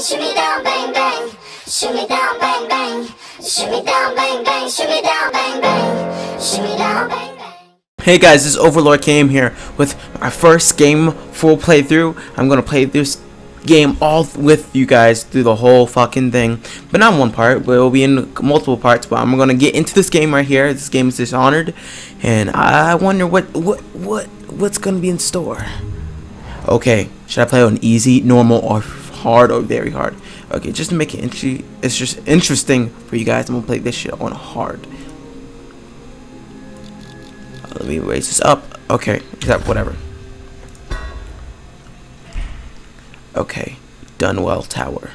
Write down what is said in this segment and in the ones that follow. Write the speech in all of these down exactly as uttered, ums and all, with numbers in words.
Shoot me down, bang, bang. Shoot me down, bang, bang. Shoot me down, bang, bang. Shoot me down, bang, bang. Shoot me down, bang, bang. Hey guys, this is OverlordKM here with our first game full playthrough. I'm gonna play this game all th with you guys through the whole fucking thing, but not one part. We'll be in multiple parts, but I'm gonna get into this game right here. This game is Dishonored, and I wonder what what what what's gonna be in store. Okay, should I play on easy, normal, or hard or very hard? Okay, just to make it interesting, it's just interesting for you guys, I'm gonna play this shit on hard. Let me raise this up. Okay, except whatever. Okay, Dunwall Tower.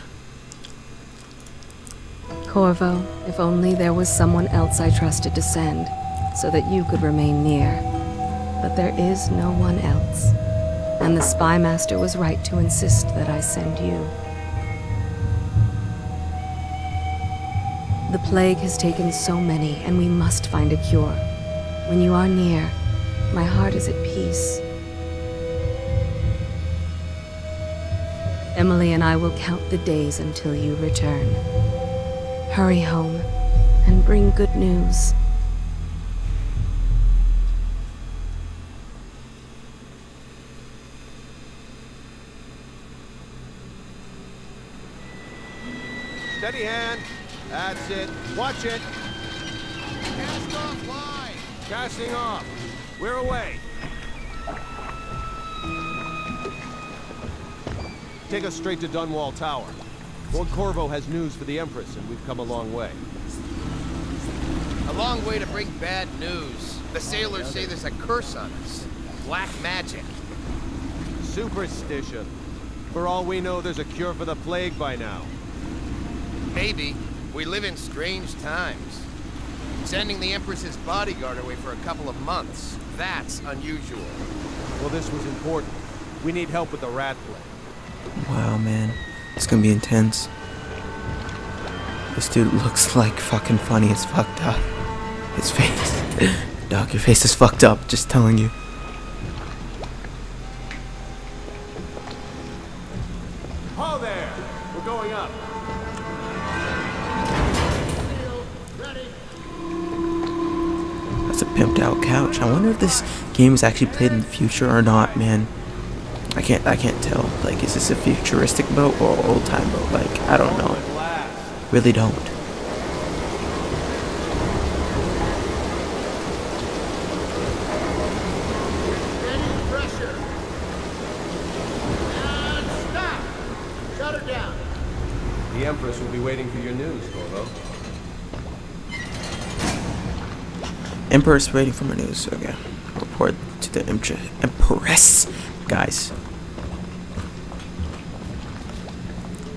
Corvo, if only there was someone else I trusted to send, so that you could remain near. But there is no one else. And the spy master was right to insist that I send you. The plague has taken so many, and we must find a cure. When you are near, my heart is at peace. Emily and I will count the days until you return. Hurry home and bring good news. Steady hand. That's it. Watch it. Cast off line. Casting off. We're away. Take us straight to Dunwall Tower. Lord Corvo has news for the Empress, and we've come a long way. A long way to bring bad news. The sailors say there's a curse on us. Black magic. Superstition. For all we know, there's a cure for the plague by now. Maybe. We live in strange times. Sending the Empress's bodyguard away for a couple of months. That's unusual. Well, this was important. We need help with the rat plague. Wow, man. It's gonna be intense. This dude looks like fucking funny as fuck, dog. His face. Dog, your face is fucked up, just telling you. Ho there! We're going up. That's a pimped out couch. I wonder if this game is actually played in the future or not, man. I can't I can't tell. Like, is this a futuristic boat or old time boat? Like, I don't know. Really don't. Steady pressure. And stop. Shut her down. The Empress will be waiting for your news, Corvo. Empress waiting for my news. Okay, report to the Empress, guys.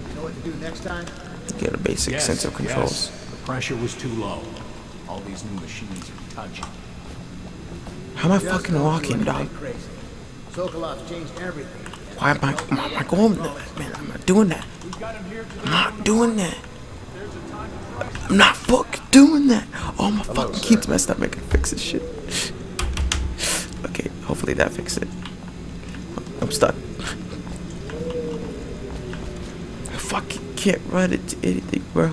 You know what to do next time? Get a basic yes, sense of controls. Yes. The pressure was too low. All these new machines are touching. How am I Just fucking walking, dog? Sokolov's changed everything. Why am I? Am I going? Man, I'm not doing that. I'm not doing that. I'm not fucking doing that. Oh, my Hello, fucking keys messed up. I can fix this shit. Okay, hopefully that fixed it. I'm stuck. I fucking can't run into anything, bro.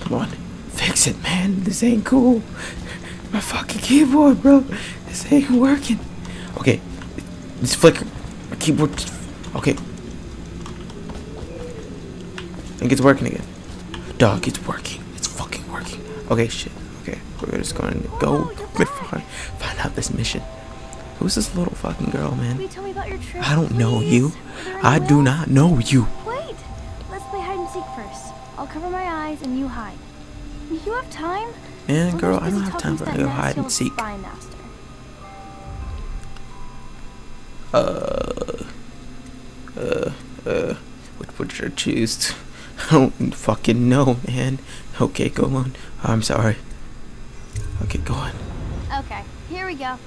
Come on, fix it, man. This ain't cool. My fucking keyboard, bro. This ain't working. Okay, it's flickering. My keyboard. Okay. I think it's working again. Dog, it's working. It's fucking working. Okay, shit. Okay, we're just going to go find, find out this mission. Who's this little fucking girl, man? Will you tell me about your trip? I don't Please. know you. I do else? not know you. Wait, let's play hide and seek first. I'll cover my eyes and you hide. You have time? Man, girl, I don't have time for you hide and seek. Uh, uh, uh, what would you choose? I don't fucking know, man. Okay, go on. I'm sorry. Okay, go on. Okay, here we go.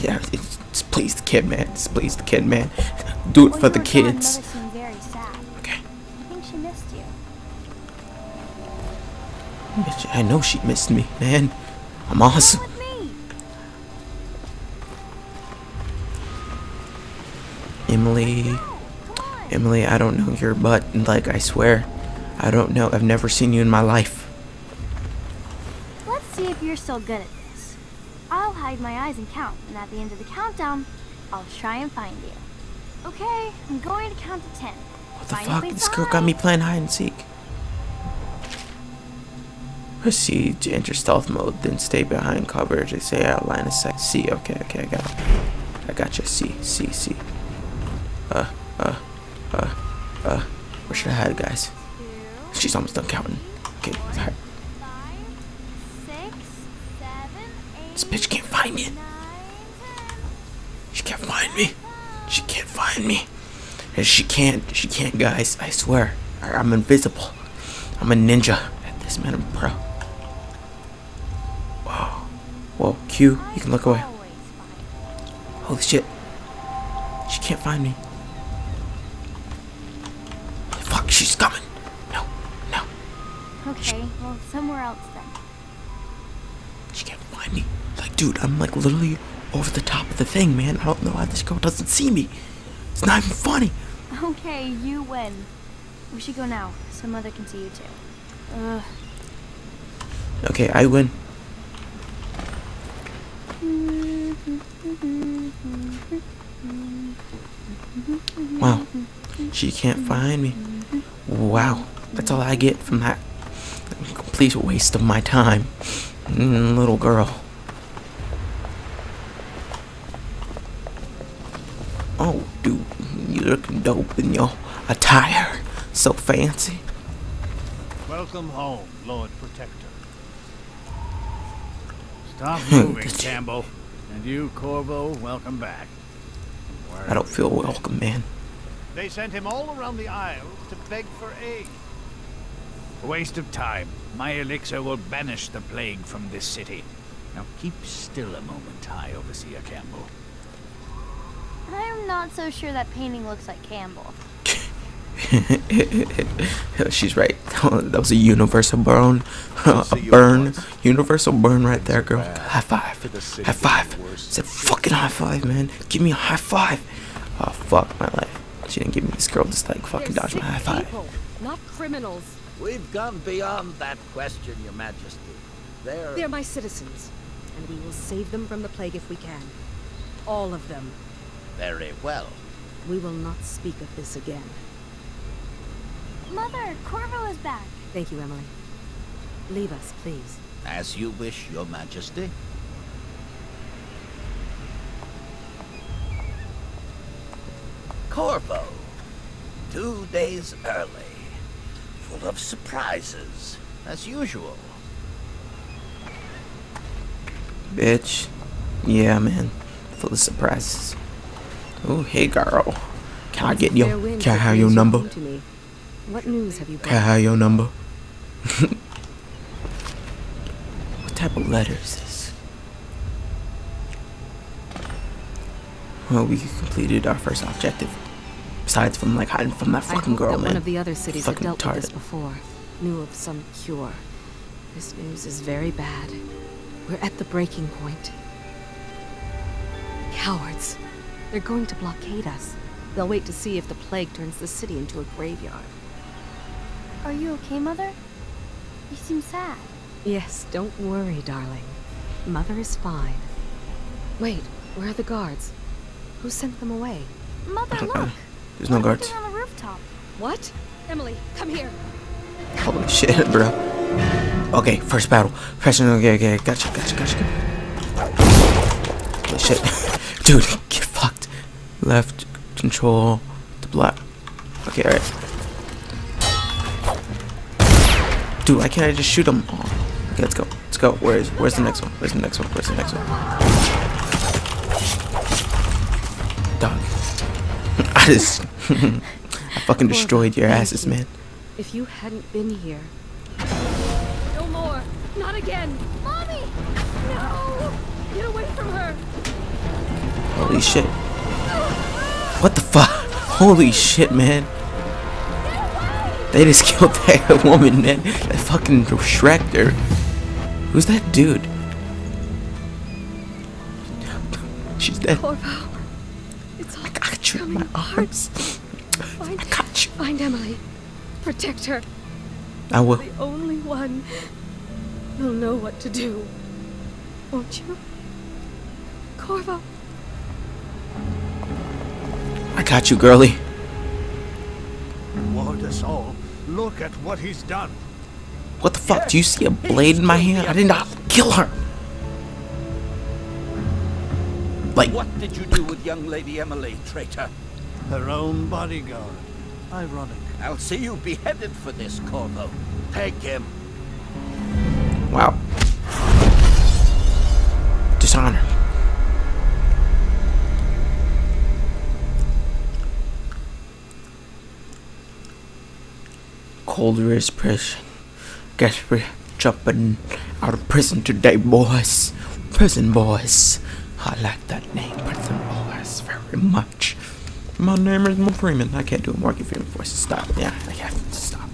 Yeah, just please the kid, man. Just please the kid, man. Do it well, for the kids. Gone, very sad. Okay. I think she missed you. I know she missed me, man. I'm awesome. With me? Emily. Emily, I don't know your butt. Like, I swear. I don't know. I've never seen you in my life. Let's see if you're still good at this. I'll hide my eyes and count, and at the end of the countdown, I'll try and find you. Okay, I'm going to count to ten. What the fuck? This girl got me playing hide and seek. Proceed to enter stealth mode, then stay behind cover. They say out line of sight. C. Okay, okay, I got it. I got you. C, C, C. Uh, uh, uh, uh. Where should I hide, guys? She's almost done counting. Okay, alright. This bitch can't find me. She can't find me. She can't find me. And she can't. She can't, guys. I swear. I'm invisible. I'm a ninja at this, man. I'm pro. Whoa. Whoa. Q. You can look away. Holy shit. She can't find me. Fuck. She's coming. Okay, well, somewhere else then. She can't find me. Like, dude, I'm like literally over the top of the thing, man. I don't know why this girl doesn't see me. It's not even funny. Okay, you win. We should go now. Some other can see you too. Ugh. Okay, I win. Wow. She can't find me. Wow. That's all I get from that. Complete waste of my time. Mm, little girl. Oh, dude, you looking dope in your attire. So fancy. Welcome home, Lord Protector. Stop moving, Campbell. And you, Corvo, welcome back. Where I don't feel welcome, man. They sent him all around the isles to beg for aid. A waste of time. My elixir will banish the plague from this city. Now keep still a moment, High Overseer Campbell. I'm not so sure that painting looks like Campbell. She's right. That was a universal burn. a burn. Universal burn right there, girl. High five. High five. It's a fucking high five, man. Give me a high five. Oh, fuck my life. She didn't give me this girl. Just like fucking dodge my high five. People, not criminals. We've gone beyond that question, Your Majesty. They're... They're my citizens, and we will save them from the plague if we can. All of them. Very well. We will not speak of this again. Mother, Corvo is back. Thank you, Emily. Leave us, please. As you wish, Your Majesty. Corvo, two days early. Full of surprises, as usual. Bitch. Yeah, man. Full of surprises. Oh, hey, girl. Can I get your... Can I have your number? What news have you got? Can I have your number? What type of letter is this? Well, we completed our first objective. Besides from like hiding from that fucking girl, that man. One of the other cities fucking dealt with this before knew of some cure. This news is very bad. We're at the breaking point. Cowards! They're going to blockade us. They'll wait to see if the plague turns the city into a graveyard. Are you okay, Mother? You seem sad. Yes, don't worry, darling. Mother is fine. Wait, where are the guards? Who sent them away? Mother, look! There's no guards. On the rooftop. What? Emily, come here. Holy shit, bro. Okay, first battle. First, okay, okay, gotcha, gotcha, gotcha. Holy shit. Dude, get fucked. Left, control, the block. Okay, alright. Dude, why can't I just shoot him? Oh, okay, let's go. Let's go. Where is, where's the next one? Where's the next one? Where's the next one? Dog. I fucking destroyed your asses, man. If you hadn't been here. No more. Not again. Mommy! No! Get away from her. Holy shit. What the fuck? Holy shit, man. They just killed that woman, man. That fucking Shrek there. Who's that dude? She's dead. Corvo. got you in my arms. Find, I got you. Find Emily. Protect her. I will. You're the only one who'll know what to do. Won't you? Corvo. I got you, girlie. Ward us all. Look at what he's done. What the fuck? Yes. Do you see a blade in my hand? I did not kill her. Like, what did you do with young Lady Emily, traitor? Her own bodyguard. Ironic. I'll see you beheaded for this, Corvo. Peg him. Wow. Dishonored. Cold wrist prison. Guess we're jumping out of prison today, boys. Prison boys. I like that name, Prison Boys, very much. My name is Mo Freeman. I can't do a Morgan Freeman voice. Stop. Yeah, I have to stop.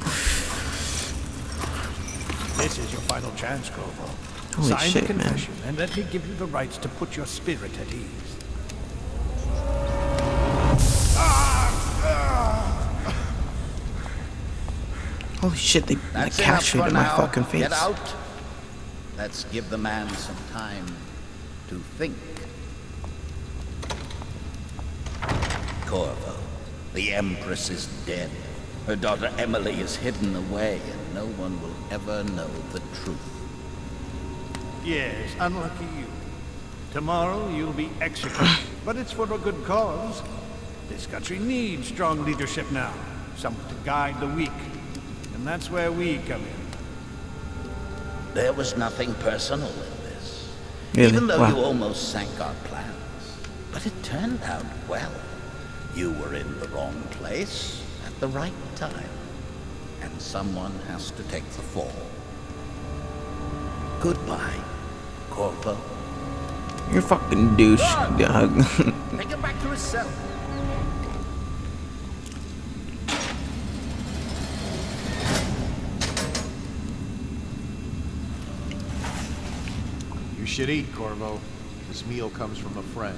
This is your final chance, Corvo. Holy Sign shit, the confession, man. And let me give you the rights to put your spirit at ease. Holy shit, they like, captured my now. fucking face. Get out. Let's give the man some time to think. Corvo, the Empress is dead. Her daughter Emily is hidden away, and no one will ever know the truth. Yes, unlucky you. Tomorrow you'll be executed, but it's for a good cause. This country needs strong leadership now, someone to guide the weak, and that's where we come in. There was nothing personal in this, really? even though wow. you almost sank our plans. But it turned out well. You were in the wrong place at the right time, and someone has to take the fall. Goodbye, Corvo. You're a fucking douche, dog. Take him back to his cell. You should eat, Corvo. This meal comes from a friend.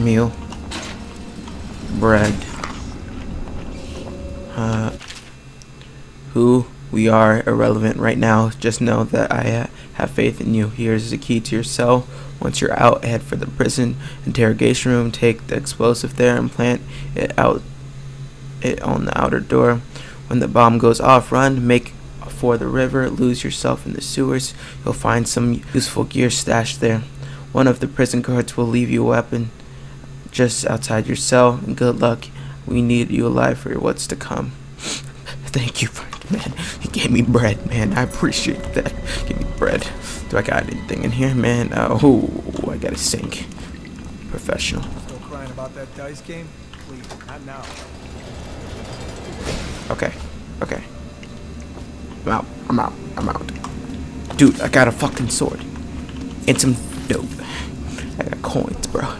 Meal, bread, uh, who we are irrelevant right now. Just know that I uh, have faith in you. Here's the key to your cell. Once you're out, head for the prison interrogation room. Take the explosive there and plant it out it on the outer door. When the bomb goes off, run, make for the river, lose yourself in the sewers. You'll find some useful gear stashed there. One of the prison guards will leave you a weapon just outside your cell, and good luck. We need you alive for what's to come. Thank you, friend, man. He gave me bread, man. I appreciate that. Give me bread. Do I got anything in here, man? Uh, oh, I got a sink. Professional. Still crying about that dice game? Please, not now. Okay, okay. I'm out. I'm out. I'm out. Dude, I got a fucking sword and some dope. I got coins, bro.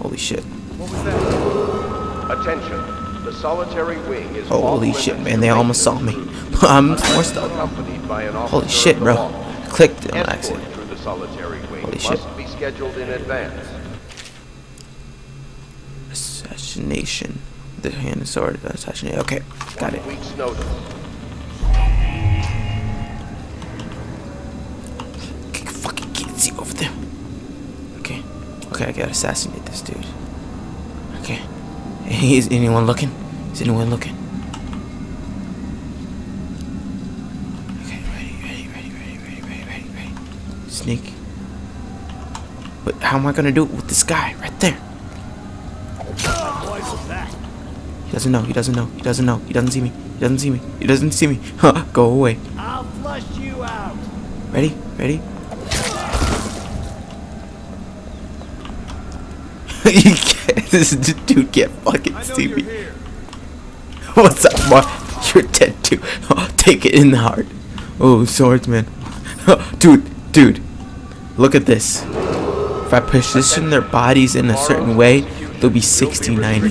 Holy shit. What was that? Attention. The solitary wing is oh, holy shit, man. They almost saw me. I'm forced out. Holy shit, bro. I clicked it on accident. Holy shit. Must be scheduled in advance. Assassination. The hand is sword. Assassinate. Okay. Got it. Week's notice. Fucking can't see over there. Okay, I gotta assassinate this dude. Okay. Is anyone looking? Is anyone looking? Okay, ready, ready, ready, ready, ready, ready, ready, ready. Sneak. But how am I gonna do it with this guy right there? He doesn't know, he doesn't know, he doesn't know, he doesn't see me, he doesn't see me, he doesn't see me. Huh, go away. I'll flush you out. Ready? Ready? You can't, this dude can't fucking see me. What's up, Mark? You're dead too. Oh, take it in the heart. Oh, swordsman. Oh, dude, dude. Look at this. If I position their bodies in a certain way, they'll be sixty ninety.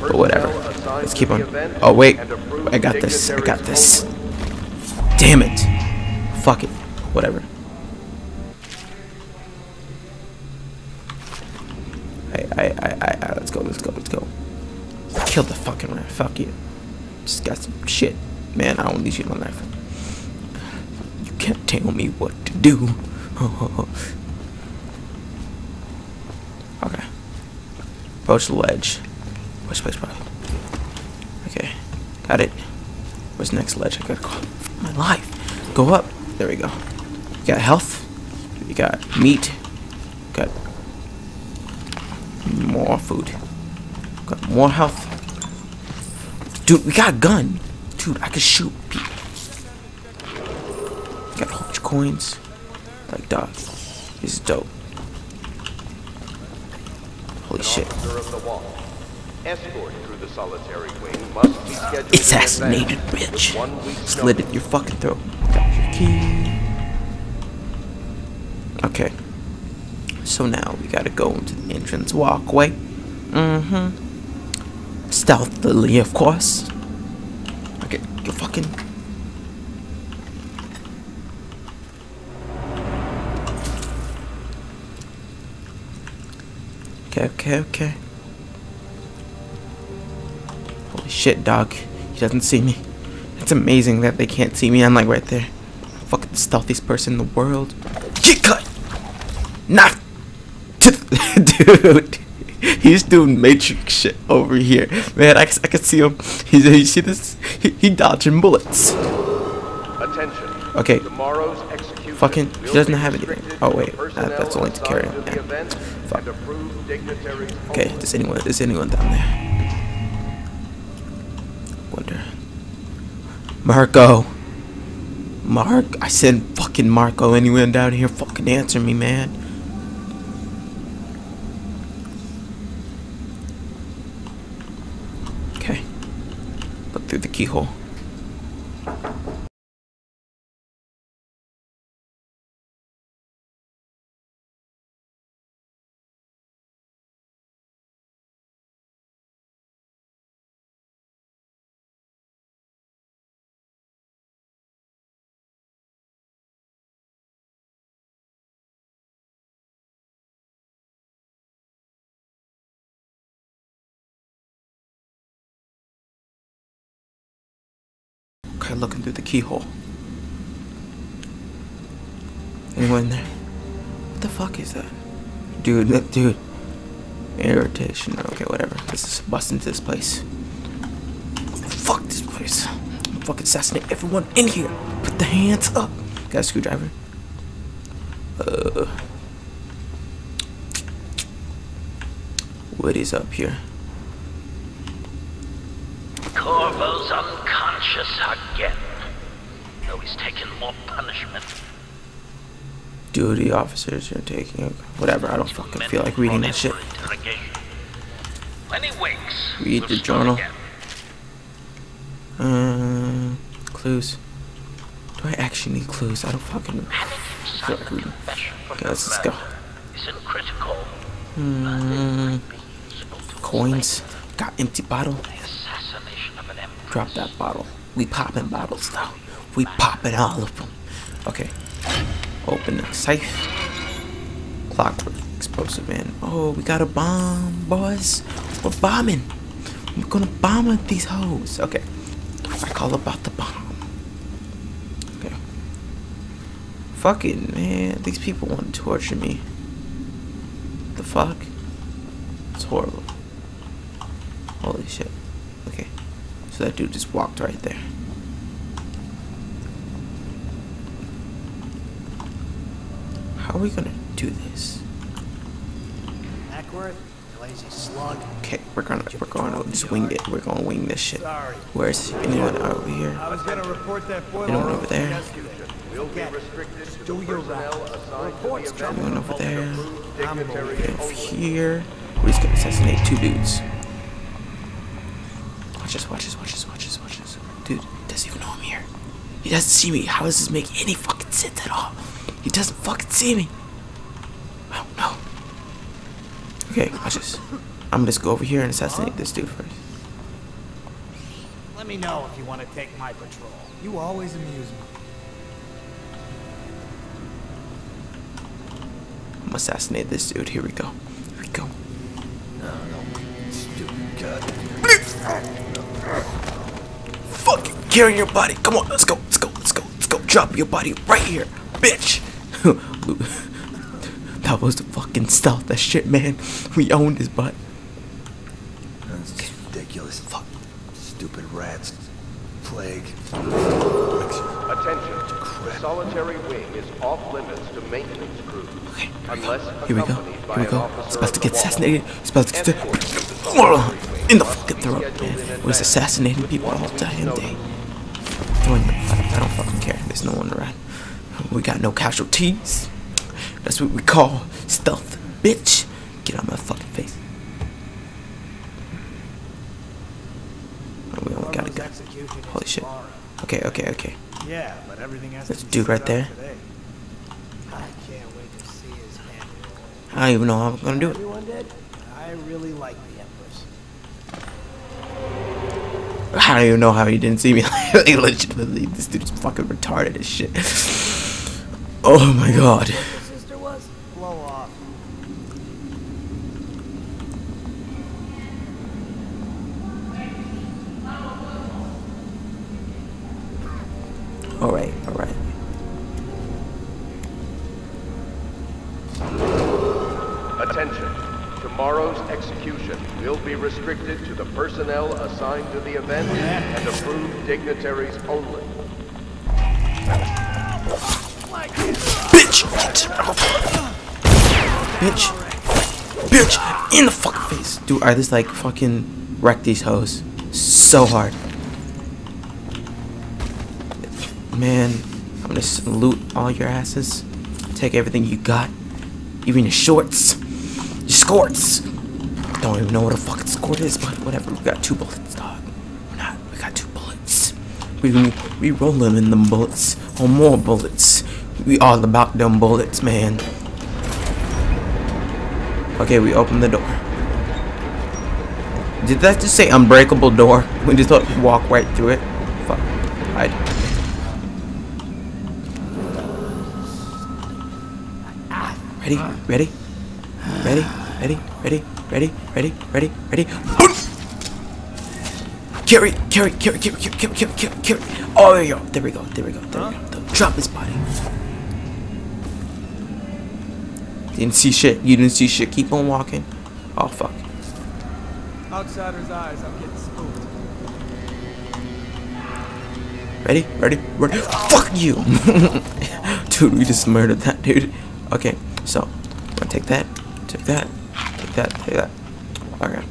But whatever. Let's keep on. Oh, wait. I got this. I got this. Fuck it. Whatever. I, I, I, I, let's go, let's go, let's go. Kill the fucking rat. Fuck you. Just got some shit. Man, I don't need you in my life. You can't tell me what to do. Okay. Approach the ledge. Push, push, push. Okay. Got it. Where's the next ledge? I gotta go. My life. Go up. There we go. You got health. You got meat. You got more food. Got more health. Dude, we got a gun. Dude, I can shoot. Got a whole bunch of coins. Like, dog. This is dope. Holy shit. Assassinated, bitch. Slit it your fucking throat. Got your key. Okay. So now we gotta go into the entrance walkway. Mm-hmm. Stealthily, of course. Okay, you fucking. Okay, okay, okay. Holy shit, dog. He doesn't see me. It's amazing that they can't see me. I'm like right there. Fucking the stealthiest person in the world. Get cut! Not. Dude, he's doing Matrix shit over here, man. I, I can see him. He's, you see this? He, he dodging bullets. Attention. Okay. Fucking. He doesn't have anything. Oh wait, nah, that's only to carry on. Yeah. Fuck. Okay. There's anyone? There's anyone down there? Wonder. Marco. Mark. I said fucking Marco. Anyone down here? Fucking answer me, man. Through the keyhole. Looking through the keyhole. Anyone in there? What the fuck is that? Dude, that dude. Irritation. Okay, whatever. Let's just bust into this place. Fuck this place. I'm fucking assassinate everyone in here. Put the hands up. Got a screwdriver. Uh. What is up here? Corvo's unconscious again, though he's taken more punishment. Duty officers are taking okay. Whatever. I don't fucking feel like reading that shit. When he wakes, read the journal. Um, uh, clues. Do I actually need clues? I don't fucking feel like reading. Okay, let's just go. Hmm. Coins. Got empty bottle. Drop that bottle. We popping bottles now. We popping all of them. Okay. Open the safe. Clockwork explosive man. Oh, we got a bomb, boys. We're bombing. We're gonna bomb at these hoes. Okay. Like all about the bomb. Okay. Fucking man, these people want to torture me. The fuck? It's horrible. Holy shit. Okay. So that dude just walked right there. How are we gonna do this? Hackworth, lazy slug. Okay, we're gonna we're gonna just wing it. We're gonna wing this shit. Where's anyone over here? I was gonna report that boy. Anyone over there? Anyone over there? Over here. We're just gonna assassinate two dudes. Watch this, watch this, watch this, watch this, watch this. Dude, he doesn't even know I'm here. He doesn't see me. How does this make any fucking sense at all? He doesn't fucking see me. I don't know. Okay, watch this. I'm gonna just go over here and assassinate this dude first. Let me know if you want to take my patrol. You always amuse me. I'm assassinating this dude. Here we go. Here we go. No, no, stupid god. Fucking carry your body. Come on, let's go, let's go, let's go, let's go. Drop your body right here, bitch. That was the fucking stealth. That shit, man. We owned his butt. That's okay. Ridiculous. Fuck. Stupid rats. Plague. Attention. The solitary wing is off limits to maintenance crews. Okay. Here we go. Here we go. He's about to get assassinated. He's about to get in the fucking throat, man. We're assassinating people all damn day. I don't fucking care. There's no one around. We got no casualties. That's what we call stealth, bitch. Get out of my fucking face. Oh, we only got a gun. Holy shit. Okay, okay, okay. Yeah, but everything has to be. There's a dude right there. I can't wait to see his hand. I don't even know how I'm gonna do it. I really like the Empress. I don't even know how he didn't see me. Like, legitimately, this dude's fucking retarded as shit. Oh my god. Sister was blow off. All right, all right. Attention. Tomorrow's execution will be restricted to the personnel assigned to the event and approved dignitaries only. Bitch! Bitch! Bitch! In the fucking face! Dude, I just like fucking wreck these hoes so hard. Man, I'm gonna salute all your asses. Take everything you got. Even your shorts. Your skorts. Don't even know what a fucking skort is, but whatever. We got two bullets, dog. We're not. We got two bullets. We, we roll them in them bullets. Or more bullets. We all about them bullets, man. Okay, we open the door. Did that just say unbreakable door? We just thought we walk right through it. Fuck. Hide. Ready? Ready? Ready? Ready? Ready? Ready? Ready? Ready? Ready? Boom! Carry, carry, carry, carry, carry, carry, carry, carry. Oh, there we go. There we go. There we go. There we go. Drop his body. Didn't see shit. You didn't see shit. Keep on walking. Oh fuck. Outsider's eyes. I'm getting spooked. Ready? Ready? Ready? Fuck you, dude. We just murdered that dude. Okay, so I'm gonna take that. Take that. Take that. Take that. Okay.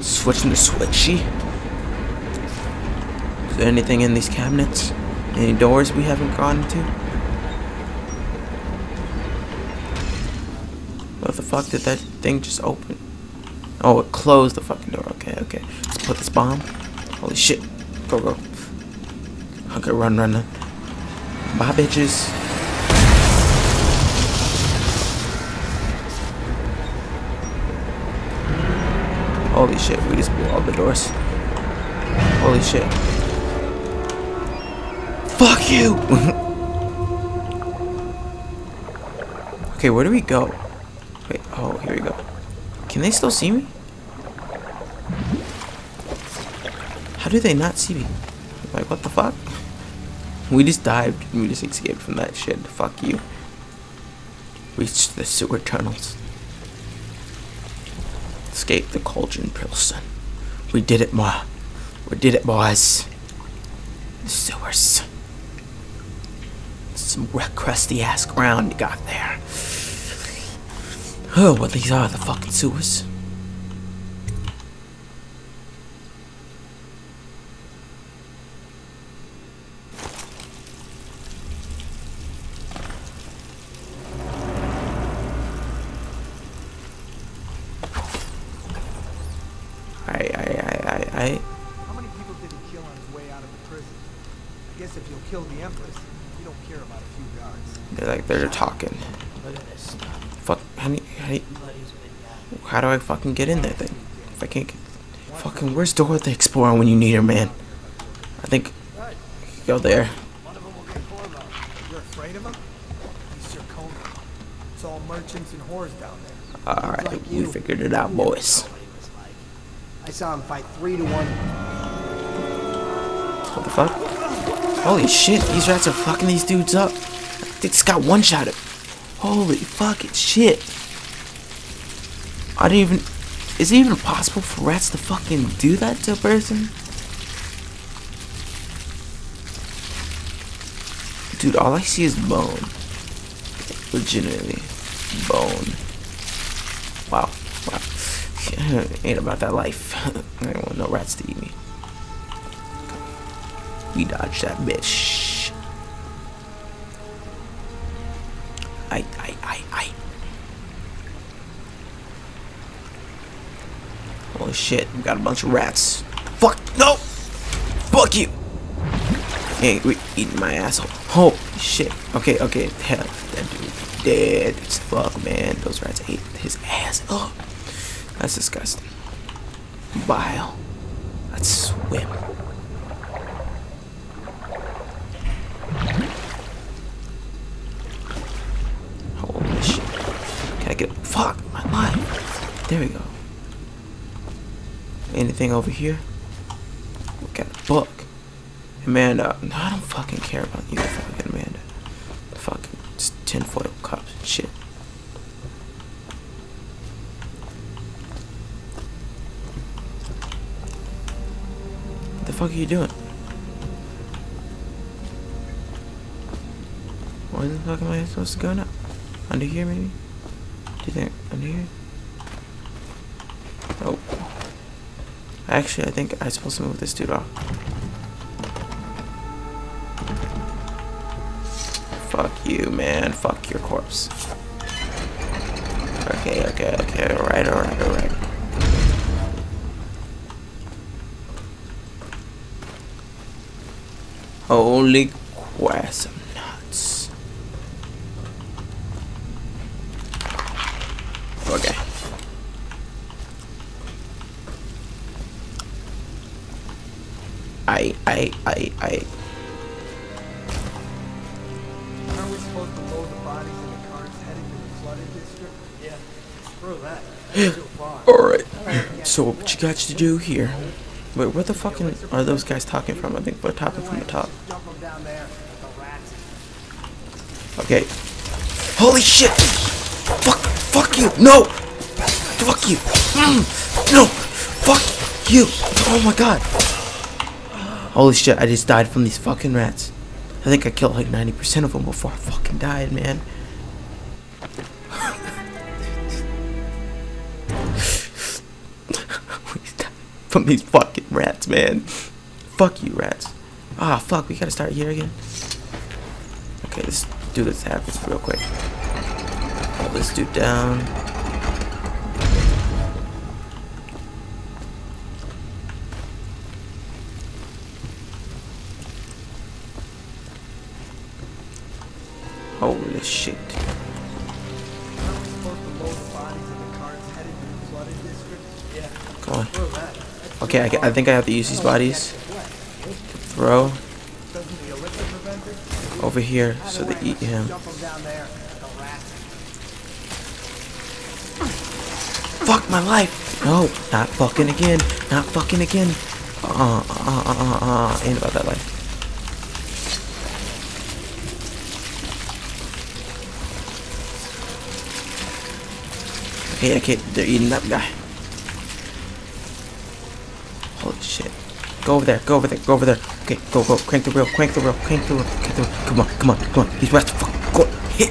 Switching to switchy. Is there anything in these cabinets? Any doors we haven't gone to? What the fuck did that thing just open? Oh, it closed the fucking door. Okay, okay. Let's put this bomb. Holy shit. Go, go. Okay, run, run, run. Bye, bitches. Holy shit, we just blew all the doors. Holy shit. Fuck you! Okay, where do we go? Wait, oh, here we go. Can they still see me? How do they not see me? Like, what the fuck? We just dived and we just escaped from that shit. Fuck you. Reached the sewer tunnels. Escaped the cauldron Pilsen. We did it, ma. We did it, boys. The sewers. Some crusty ass ground you got there. Oh, well, these are the fucking sewers. I, I, I, I, I. How many people did he kill on his way out of the prison? I guess if you'll kill the Empress, you don't care about a few guards. They're like, they're talking. Look at this. Fuck, how do, how, do, how do I fucking get in there then? If I can't get... Fucking, where's Dora the Explorer when you need her, man? I think... Go there. You're afraid of him? He's Circona. It's all merchants and whores down there. All right, like we figured it out, boys. I saw him fight three to one. What the fuck? Holy shit, these rats are fucking these dudes up. They just got one shot at. Holy fucking shit. I didn't even. Is it even possible for rats to fucking do that to a person? Dude, all I see is bone. Legitimately. Bone. Wow. Wow. Ain't about that life. I don't want no rats to eat me. We dodged that bitch. I, I, I, I. Holy shit, we got a bunch of rats. Fuck, no! Fuck you! Hey, we eating my asshole. Holy shit. Okay, okay, hell, that dude dead as fuck, man. Those rats ate his ass up. Oh, that's disgusting. Vile. Let's swim. Holy shit. Can I get. Fuck, my life. There we go. Anything over here? We got a book. Amanda. No, I don't fucking care about you, fucking Amanda. The fucking tinfoil cups and shit. What the fuck are you doing? Where the fuck am I supposed to go now? Under here, maybe? Do you think under here? Oh. Actually, I think I'm supposed to move this dude off. Fuck you, man. Fuck your corpse. Okay, okay, okay. Alright, alright, alright. Holy quass, I'm nuts. Okay. I, I, I, I. Aren't we supposed to load the bodies in the carts heading to the flooded district? Yeah, screw that. That's too far. Alright, so what you got to do here. Wait, where the fucking are those guys talking from? I think they're talking from the top. Okay. Holy shit! Fuck, fuck you! No! Fuck you! No! Fuck you! Oh my god! Holy shit, I just died from these fucking rats. I think I killed like ninety percent of them before I fucking died, man. We died from these fucking rats, man. Fuck you, rats. Ah, fuck, we gotta start here again. Okay, let's do this happens real quick. Hold this dude down. Holy shit. Come on. Okay, I, I think I have to use these bodies. Throw. Over here so they eat him. Fuck my life! No, not fucking again. Not fucking again. Uh, uh, uh, uh, uh, ain't about that life. Okay, okay, they're eating that guy. Holy shit. Go over there, go over there, go over there. Okay, go, go, crank the wheel, crank the wheel, crank the wheel, crank the wheel. Come on, come on, come on. These rats fucking go. Hit.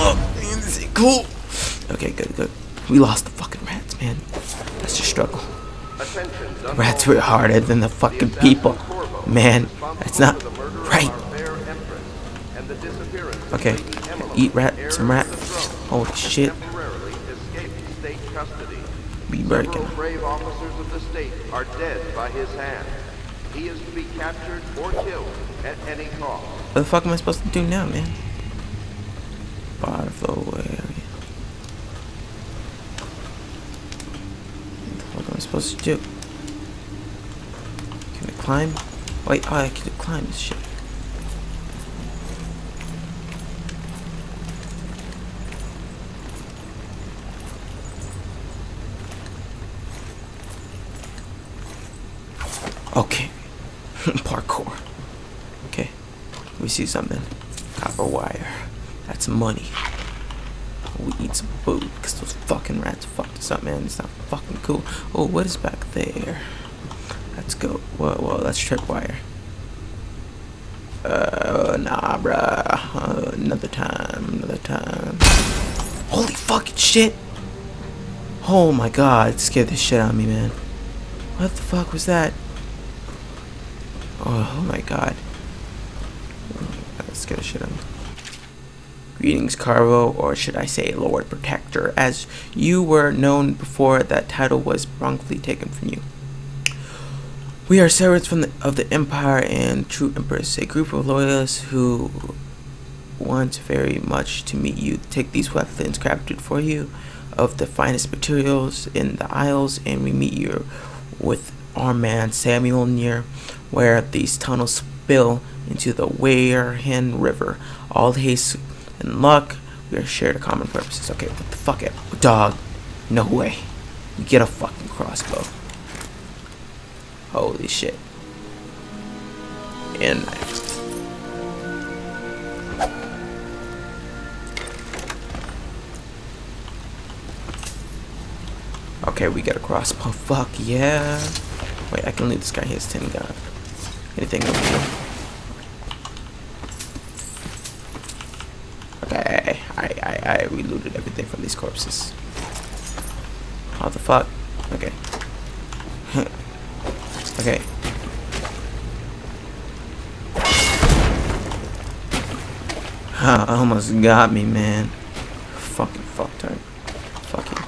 Oh, this is cool. Okay, good, good. We lost the fucking rats, man. That's your struggle. The rats were harder than the fucking people. Man, that's not right. Okay, eat rat, some rat. Holy shit. Be breaking. Brave officers of the state are dead by his hand. He is to be captured or killed at any cost. What the fuck am I supposed to do now, man? Barflow area. What the fuck am I supposed to do? Can I climb? Wait, oh, I can climb this shit. Parkour. Okay. We see something. Copper wire. That's money. We eat some food because those fucking rats fucked us up, man. It's not fucking cool. Oh, what is back there? Let's go. Whoa, whoa, that's tripwire. Uh, nah, bruh. Uh, another time, another time. Holy fucking shit! Oh my god, it scared the shit out of me, man. What the fuck was that? Oh, oh my god. That scared the shit out of me. Greetings, Corvo, or should I say Lord Protector, as you were known before that title was wrongfully taken from you. We are servants from the, of the Empire and True Empress, a group of loyalists who want very much to meet you. Take these weapons crafted for you of the finest materials in the Isles, and we meet you with our man Samuel near where these tunnels spill into the Weirhen River. All haste and luck, we are shared a common purpose. Okay, what the fuck it, dog? No way. You get a fucking crossbow. Holy shit. And knife. Okay, we got a crossbow. Fuck yeah. Wait, I can leave this guy. He has ten guns. Anything over here? I, we looted everything from these corpses. How the fuck? Okay. Okay. Huh, almost got me, man. Fucking fucktard. Fuck you.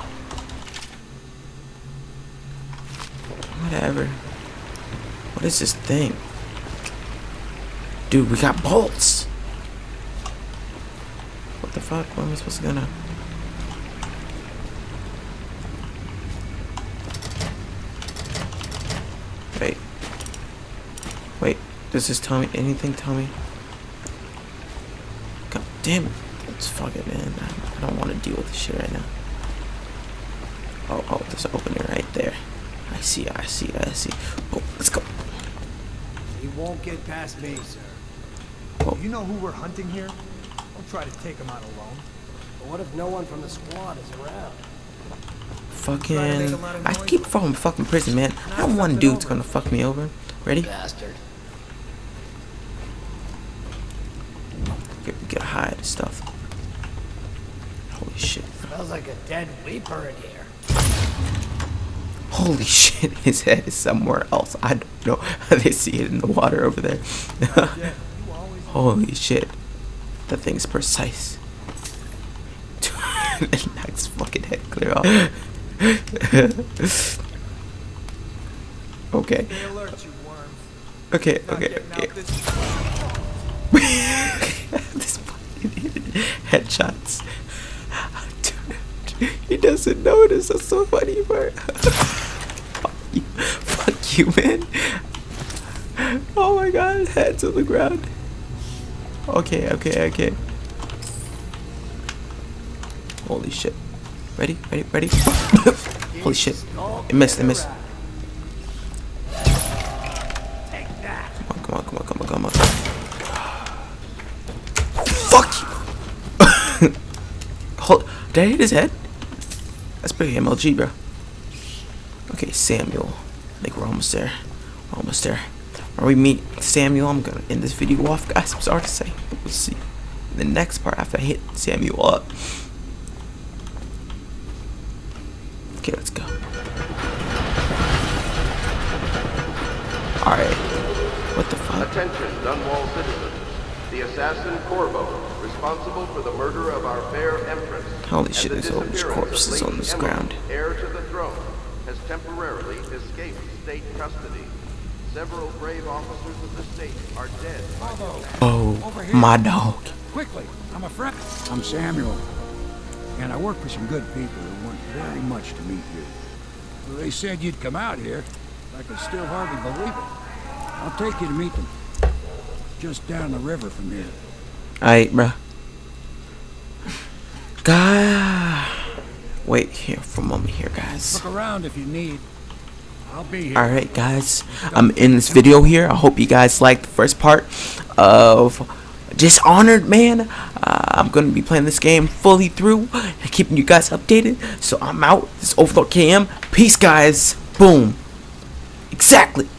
Whatever. What is this thing? Dude, we got bolts! The fuck? What am I supposed to go now? Wait. Wait. Does this tell me anything? Tell me. God damn it. Let's fuck it, man. I don't want to deal with this shit right now. Oh, oh, there's an opening right there. I see, I see, I see. Oh, let's go. He won't get past me, sir. Oh. You know who we're hunting here? Try to take him out alone. But what if no one from the squad is around? Fucking, I keep falling fucking prison, man. That one dude's gonna fuck me over. Ready? Bastard. Okay, we gotta hide stuff. Holy shit. Smells like a dead weeper in here. Holy shit, his head is somewhere else. I don't know how they see it in the water over there. Holy shit. That thing's precise. It knocks fucking head clear off. Okay. Okay, okay, okay. This fucking headshots. Dude, he doesn't notice. That's so funny, Bart. Fuck you. Fuck you, man. Oh my god, head's on the ground. Okay, okay, okay. Holy shit. Ready, ready, ready. Holy shit. It missed, it missed. Come on, come on, come on, come on, come on. Fuck you. Hold, did I hit his head? That's pretty M L G, bro. Okay, Samuel. I think we're almost there. We're almost there. When we meet Samuel, I'm gonna end this video off, guys. I'm sorry to say, but we'll see in the next part after I hit Samuel up. Okay, let's go. Alright. What the fuck? Attention, Dunwall citizens. The assassin Corvo, responsible for the murder of our fair empress. Holy shit, there's all these corpses on this ground. Heir to the throne has temporarily escaped state custody. Several brave officers of the state are dead. Oh, my dog. Quickly, I'm a friend. I'm Samuel. And I work for some good people who want very much to meet you. They said you'd come out here. I could still hardly believe it. I'll take you to meet them. Just down the river from here. Alright, bruh. God. Wait here for a moment here, guys. Look around if you need. Alright guys, I'm in this video here. I hope you guys liked the first part of Dishonored, man. Uh, I'm going to be playing this game fully through, keeping you guys updated. So I'm out. This is OverlordKM. Peace, guys. Boom. Exactly.